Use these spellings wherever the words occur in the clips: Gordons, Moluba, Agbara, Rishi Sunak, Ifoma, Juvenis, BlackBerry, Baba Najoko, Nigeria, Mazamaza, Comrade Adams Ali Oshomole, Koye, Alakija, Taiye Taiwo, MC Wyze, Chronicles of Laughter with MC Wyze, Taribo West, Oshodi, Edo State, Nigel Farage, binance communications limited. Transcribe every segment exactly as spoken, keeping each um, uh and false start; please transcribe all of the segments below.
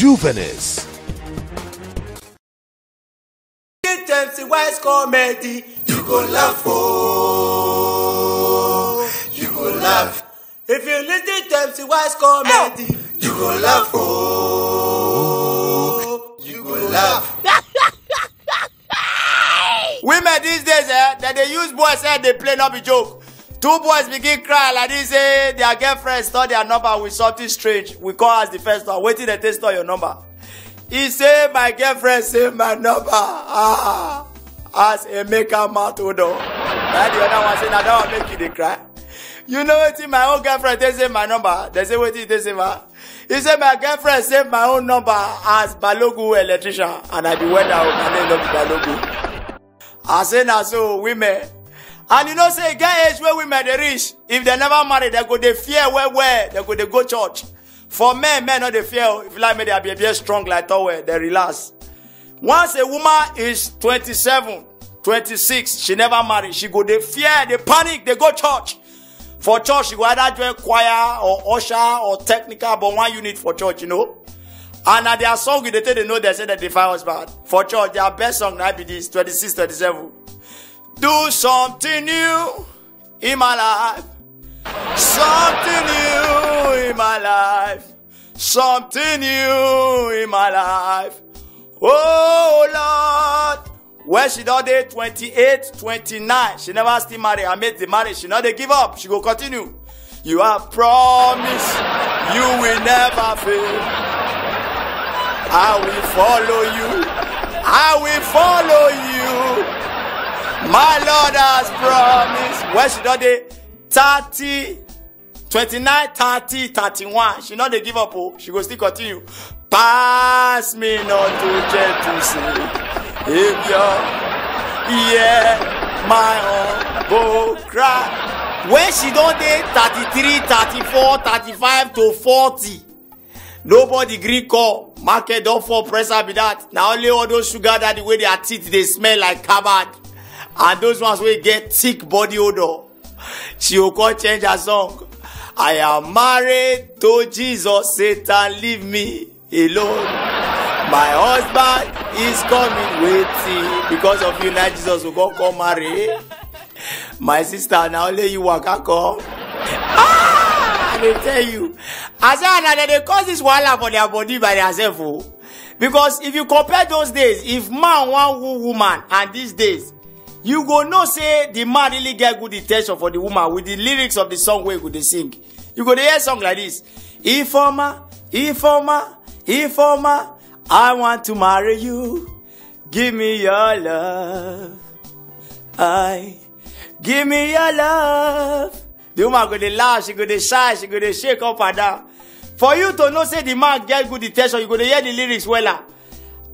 Juvenis. Get M C Wyze comedy. You go laugh, oh. You go laugh. If you listen to M C Wyze comedy, you go laugh, oh. You go laugh. Women these days, eh, that they use boys, eh, they play not be joke. Two boys begin crying like this, eh, their girlfriend store their number with something strange. We call us the first one, waiting till they store your number. He say, my girlfriend say my number. Ah, as a maker mouth odo. Now the other one say, now that one make you they cry. You know what, my own girlfriend, they say my number. They say, wait till they say my. He say, my girlfriend say my own number as Balogu electrician. And I be well now, my name not be Balogu. I say now so women, and you know say get age where women they reach. If they never marry, they go they fear where where they go they go church. For men, men not they fear. If like me they be very strong like tower, they relax. Once a woman is twenty-seven, twenty-six, she never marry. She go they fear, they panic, they go church. For church, she go either join choir or usher or technical, but one unit for church, you know. And at their song, they tell they know they say that they find husband. For church, their best song now be this, twenty-six, twenty-seven. Do something new in my life. Something new in my life. Something new in my life. Oh, Lord. When she done day twenty-eight, twenty-nine, she never still married. I made the marriage. She not they give up. She go continue. You have promised you will never fail. I will follow you. I will follow you. My Lord has promised. When she done the thirty, twenty-nine, thirty, thirty-one, she not they give up, oh. She go still continue. Pass me not to gentle say, if you hear my humble cry. When she done the thirty-three, thirty-four, thirty-five to forty, nobody gree call. Market don't fall pressure be that. Now only all those sugar that the way their teeth they smell like cabbage. And those ones will get thick body odor. She will go change her song. I am married to Jesus, Satan leave me alone. My husband is coming waiting. Because of you now Jesus will go come marry. My sister now only you walk come. Ah! They tell you, as I they cause this wahala for their body by themselves, oh. Because if you compare those days, if man want woo woman, and these days, you go no say the man really get good attention for the woman with the lyrics of the song where could they sing. You go to hear a song like this: Ifoma, Ifoma, Ifoma, I want to marry you. Give me your love, I give me your love. The woman go to laugh, she go to shy, she go to shake up and down. For you to know, say the man get good attention, you go to hear the lyrics well.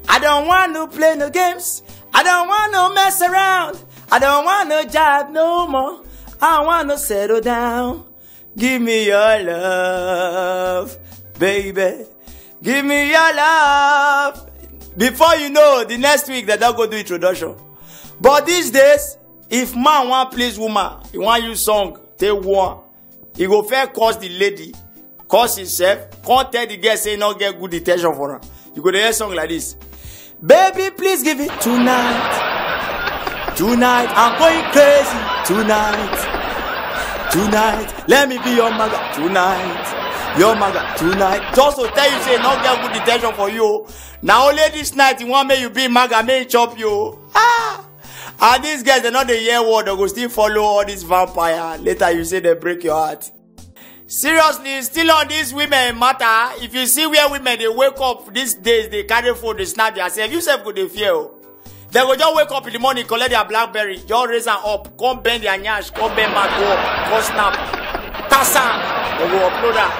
I don't want to play no games. I don't want to mess around. I don't want no job no more. I want to settle down. Give me your love, baby. Give me your love. Before you know, the next week they don't go do introduction. But these days, if man want please woman, he want use song. They want. He go first cause the lady, cause himself, can't tell the girl say not get good attention for her. You go to hear a song like this. Baby, please give it tonight. Tonight, I'm going crazy. Tonight. Tonight. Let me be your mother. Tonight. Your mother. Tonight. Just to tell you say not get good attention for you. Now only this night you want me you be maga, may chop you. Ah! And these guys, they're not the year word, they go still follow all this vampire. Later, you say they break your heart. Seriously, still on these women matter. If you see where women, they wake up these days, they carry phone, they snap themselves. You self go they fear. They go just wake up in the morning, collect their BlackBerry, just raise them up, come bend their nyash, come bend my go up, go snap. Tassan, they go upload that.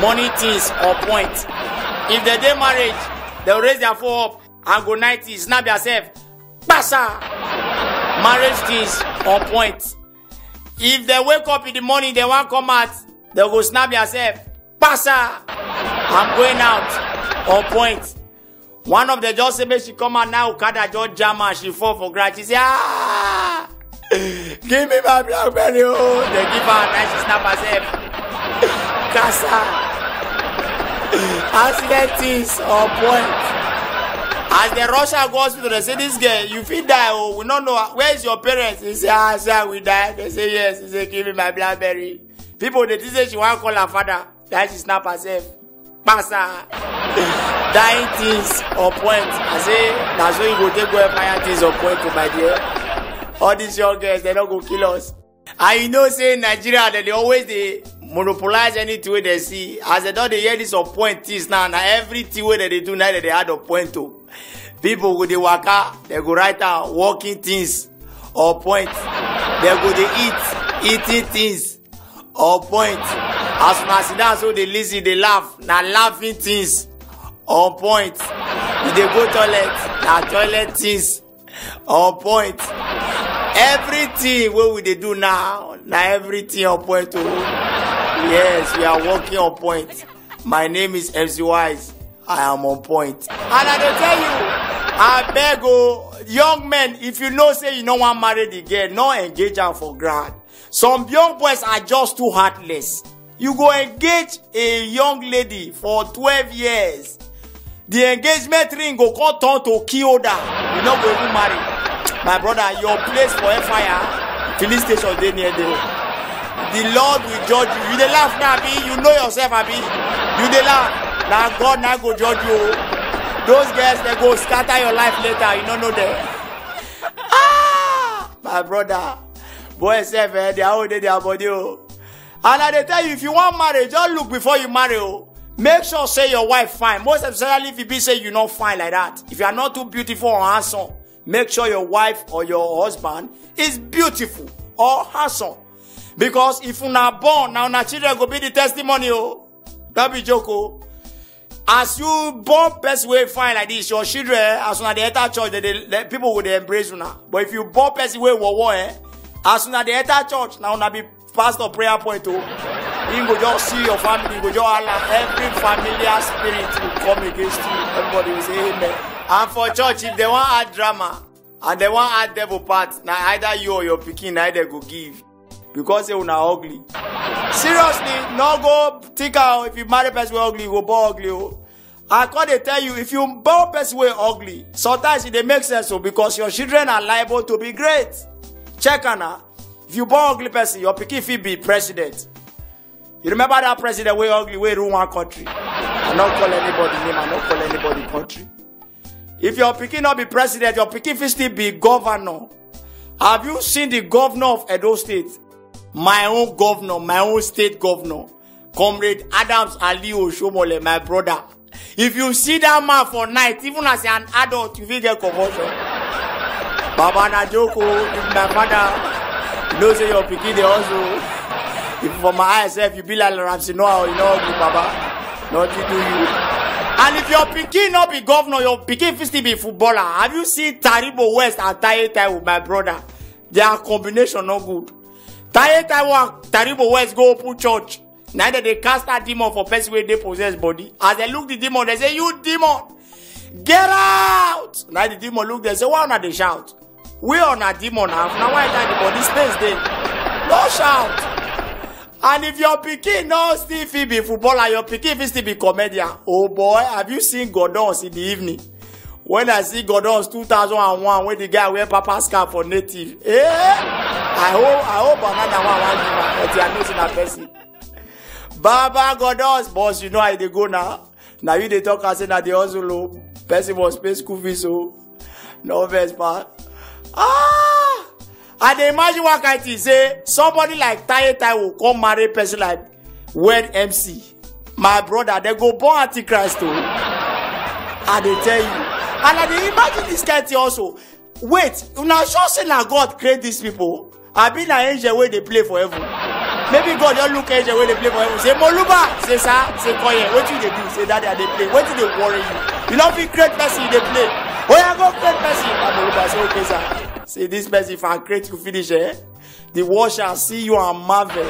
Money things or point. If they do marriage, they'll raise their phone up and go ninety, snap yourself. Pasa! Marriage things on point. If they wake up in the morning, they won't come out, they go snap yourself. Pasa! I'm going out on point. One of the just say, she come out now, Kada just jam and she fall for granted. She say, ah! Give me my BlackBerry. Oh. They give her and she snap herself. Casa! Athletics or point. As the Russian goes to the say, this girl, you feel die, oh, we don't know, where is your parents? He say, ah, sir, we die. They say, yes. He say, give me my blackberry. People, they say she want to call her father. Then she snap herself. Pass her. Dying things or points. I say, that's why you go take go and fire things or point to my dear. All these young girls, they don't go kill us. And you know, say, in Nigeria, that they always, they monopolize anything where they see. As they don't, they hear this or point things now. Now, everything where they do now, they add a point to. People go dey waka, they go write out walking things or points. They go dey eat, eating things or points. As soon as that, so they listen, they laugh. Now laughing things or points. If they go toilet, now toilet things or points. Everything what we they do now, now everything on point. Yes, we are walking on point. My name is M C Wyze. I am on point. And I don't tell you, I beg oh, young men, if you know, say you don't want to marry the girl, no engage her for grad. Some young boys are just too heartless. You go engage a young lady for twelve years. The engagement ring go come turn to Kioda. You don't go even marry. My brother, your place for fire, police station, they near there. The Lord will judge you. You dey laugh now, Abi. You know yourself, Abi. You dey laugh. Now God now go judge you. Those girls, they go scatter your life later. You don't know them. Ah, my brother. Boy, self, eh, they are all day, they are body. Oh. And I tell you, if you want marriage, just look before you marry. Oh. Make sure, say, your wife fine. Most especially if you be, say, you're not fine like that. If you are not too beautiful or handsome, make sure your wife or your husband is beautiful or handsome. Because if you are born, now your children go be the testimony. Oh. That be joke. Oh. As you born person way fine like this, your children, as soon as they enter church, they, they, they, people will embrace you now. But if you born person way war war, eh, as soon as they enter church, now na be pastor prayer point. Oh. You go just see your family, you go just allow every familiar spirit will come against you. Everybody will say amen. And for church, if they want add drama and they want add devil part, now either you or your pikin, either go give. Because they are ugly. Seriously, no go think out. If you marry person way ugly, you go born ugly. Oh. I can't tell you, if you born person way ugly, sometimes it makes sense so because your children are liable to be great. Check on her. If you born ugly person, your pikin fit be president. You remember that president way ugly, way rule one country. I don't call anybody name, I don't call anybody country. If your pikin not be president, your pikin fit still be governor. Have you seen the governor of Edo State? My own governor, my own state governor, Comrade Adams Ali Oshomole, my brother. If you see that man for night, even as an adult, you will get conversion. Baba Najoko, if my father knows your pikin, they also. If for my I S F, you be like Ramsey, no, you know, Baba, not you do you. And if your pikin not be governor, your pikin fist be footballer. Have you seen Taribo West and Taiye Taiwo, my brother? Their combination no good. Taiye Taiwo, Taribo West go open church. Neither they cast that demon for person where they possess body. As they look the demon, they say, "You demon, get out!" Now the demon look, they say, "Why not they shout? We are not demon half. Now why that the body stays there? No shout." And if your pikin no still fit be footballer, your pikin fit still be comedian. Oh boy, have you seen Gordons in the evening? When I see Gordons two thousand one, when the guy wear Papa's cap for native, eh? I hope, I hope another one won't give up, but you are not a person. Baba Gordons, boss, you know how they go now. Now you they talk and say that they also low. Person must pay school fees, so no best part. Ah! And imagine what kind of say, somebody like Taiye Taiwo will come marry person like Wed M C. My brother, they go born Antichrist too. And they tell you. And I dey imagine this guy also. Wait, una sure say na God create these people. I be na angel wey dey play for heaven. Maybe God just look angel wey dey play for heaven. Say Moluba, say sir, say Koye. What you dey do? Say that they dey play. What you dey worry you? You no fit create person you dey play. When I go create person, and Moluba say okay sir. Say this person if I create you finish eh. The world shall see you and marvel.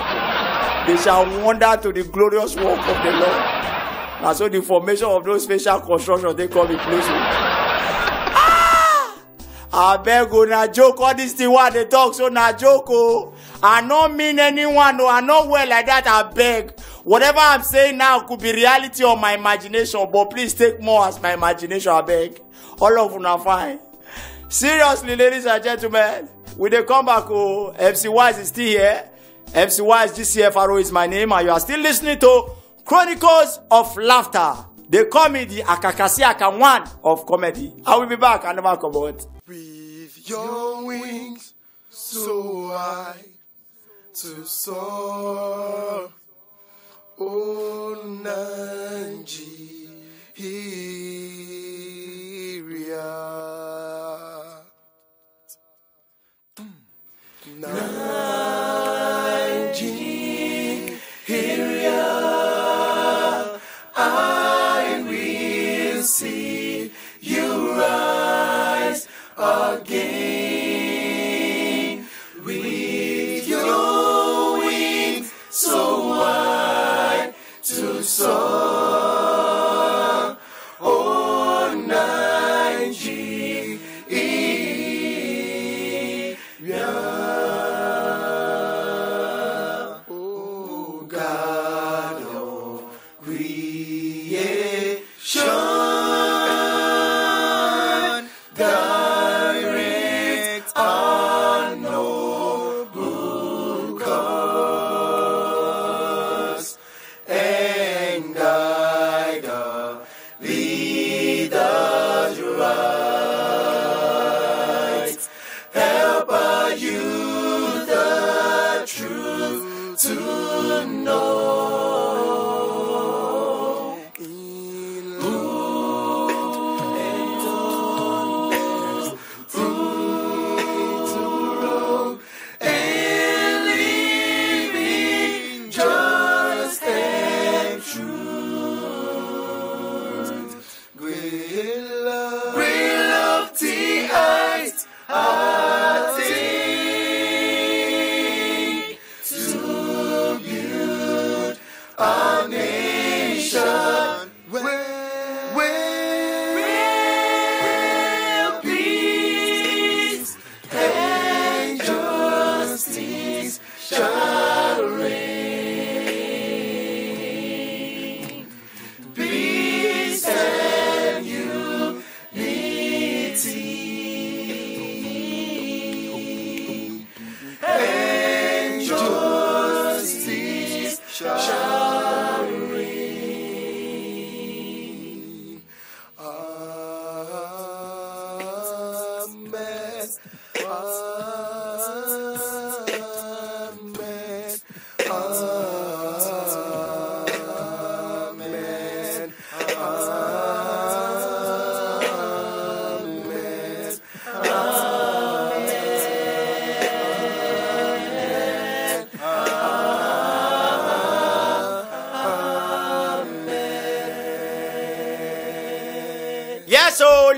They shall wonder to the glorious work of the Lord. And so the formation of those facial constructions they come in place. I beg you, na joke, all this thing what they talk, so na joke, oh. I don't mean anyone, no, I don't wear like that, I beg. Whatever I'm saying now could be reality or my imagination, but please take more as my imagination, I beg. All of you are fine. Seriously, ladies and gentlemen, with the comeback, oh, M C Wyze is still here. M C Wyze G C F R O is my name, and you are still listening to Chronicles of Laughter. They call me the Akakasi Akanwan of comedy. I will be back and never come out. With your wings so high to soar, oh Nigeria, Nigeria, I will see you rise again with your wings so wide to soar, oh Nigeria, oh God of creation.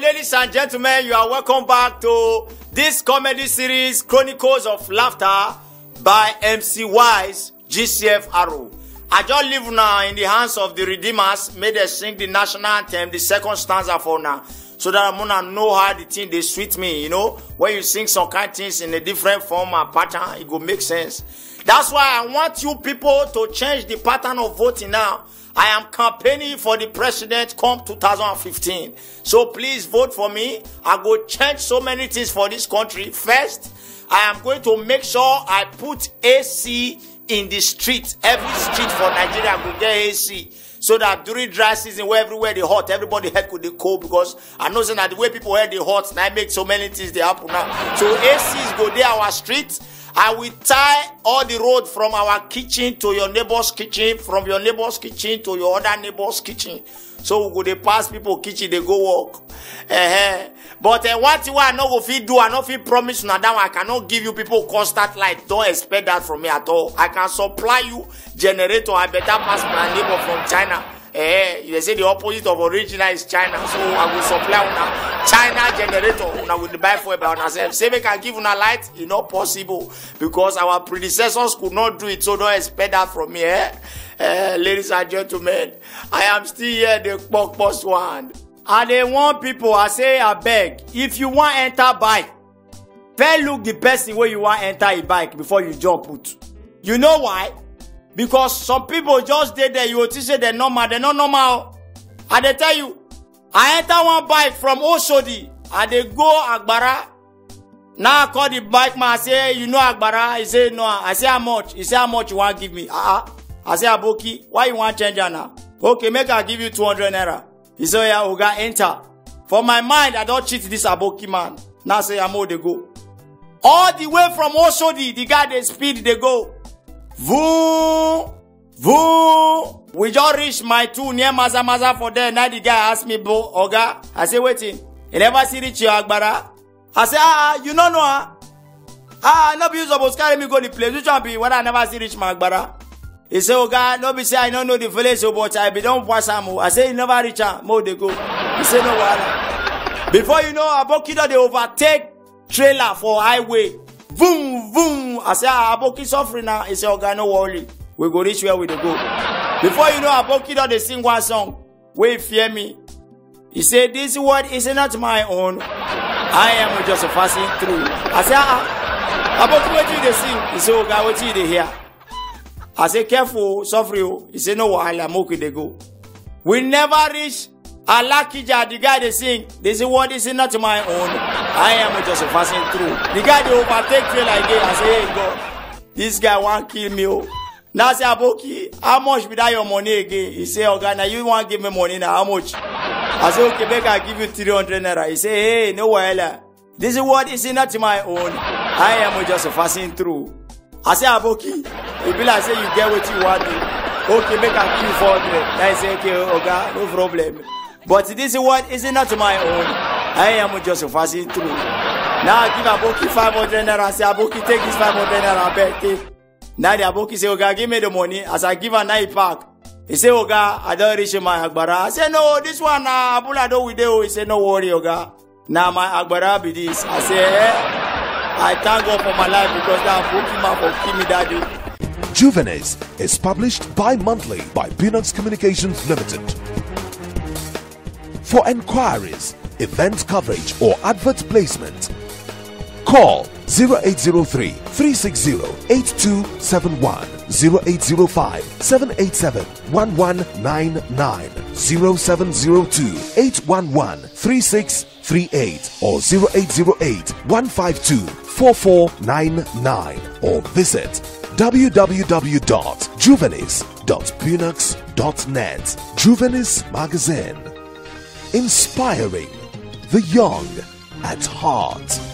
Ladies and gentlemen, you are welcome back to this comedy series, Chronicles of Laughter by M C Wyze, G C F R O. I just live now in the hands of the Redeemers. May they sing the national anthem, the second stanza for now, so that I'm gonna know how the thing they sweet me, you know. When you sing some kind of things in a different form and pattern, it will make sense. That's why I want you people to change the pattern of voting now. I am campaigning for the president come two thousand fifteen. So please vote for me. I go change so many things for this country. First, I am going to make sure I put A C in the streets. Every street for Nigeria will get A C. So that during dry season, where everywhere they hot, everybody head could they cold, because I know that the way people head they hot, and I make so many things they happen now. So A Cs go there our streets. I will tie all the road from our kitchen to your neighbor's kitchen, from your neighbor's kitchen to your other neighbor's kitchen. So we go they pass people kitchen, they go walk. Uh-huh. But uh, what you I know if you do, I know if you promise now that I cannot give you people constant light. Don't expect that from me at all. I can supply you generator. I better pass my neighbor from China. Uh-huh. They say the opposite of original is China. So I will supply now. China generator, una will buy for about ourselves. Say we can give una light, it's not possible because our predecessors could not do it. So don't expect that from me, eh? Uh, ladies and gentlemen, I am still here, the Pok Post one. And they want people, I say, I beg, if you want enter bike, fair look the person where you want enter a bike before you jump out. You know why? Because some people just did there, you will say they're normal, they're not normal. And they tell you, I enter one bike from Oshodi, and they go Agbara. Now I call the bike man, I say, you know Agbara? He say, no. I say, how much? He say, how much you want to give me? Uh-uh. I say, Aboki, why you want to change now? Okay, make I give you two hundred naira. He say, yeah, we got enter. For my mind, I don't cheat this Aboki man. Now I say, I'm all they go. All the way from Oshodi, the guy, they speed, they go. Voo, voo. We just reached my two near Mazamaza for there. Now the guy asked me, bro, Oga. I say, waiting. You never see reach your Agbara? I say, ah, you don't know, ah. Ah, no be use of carry me go the place. Which one be when I never see reach my Agbara? He say, Oga, no be say I don't know the village, but I be don't watch am. I say, you never reach am. More they go. He say, no, wahala. Before you know, Aboki don they overtake trailer for highway. Boom, boom. I say, ah, Aboki suffering now. He say, Oga, no worry. We go reach where we dey go. Before you know, Aboki don they sing one song. Wait, fear me. He said, this word is not my own. I am just passing through. I said, ah, Aboki, what you they sing? He said, Oga, what you they hear? I said, careful, suffer you. He said, no, wahala, moki they go. We never reach Alakija, the guy they sing. This word is not my own. I am just passing through. The guy they overtake trailer again. I say, hey, God, this guy won't kill me. Now I say, Aboki, how much be that your money again? He said, Oga, now you want to give me money now, how much? I said, okay, make I give you three hundred naira. He said, hey, no wahala. This word is not my own. I am just passing through. I said, Aboki. He be like, say, you get what you want. Okay, make I give you four hundred. I say, okay, Oga, no problem. But this word is not my own. I am just passing through. Now I give Aboki five hundred naira. I say, Aboki, take this five hundred naira back, take. Now the Aboki say, Oga, give me the money. As I give her nine pack, he say, Oga, I don't reach my Agbara. I say, no, this one, uh, Abula don't with you. He say, no worry, Oga. Now my Agbara be this. I say, eh, I thank God for my life because that Aboki man for give me that day. Juvenis is published bi-monthly by Binance Communications Limited. For enquiries, event coverage or advert placement, call zero eight zero three, three six zero, eight two seven one, zero eight zero five, seven eight seven, one one nine nine, zero seven zero two, eight one one, three six three eight or zero eight zero eight, one five two, four four nine nine or visit w w w dot juvenis dot binance dot net. Juvenis Magazine, inspiring the young at heart.